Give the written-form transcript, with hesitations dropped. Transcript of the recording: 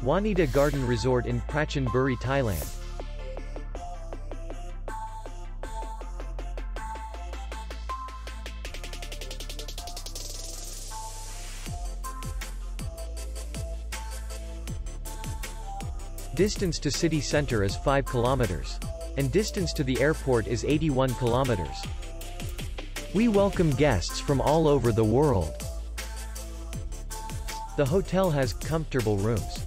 Wannida Garden Resort in Prachin Buri, Thailand. Distance to city center is 5 kilometers. And distance to the airport is 81 kilometers. We welcome guests from all over the world. The hotel has comfortable rooms,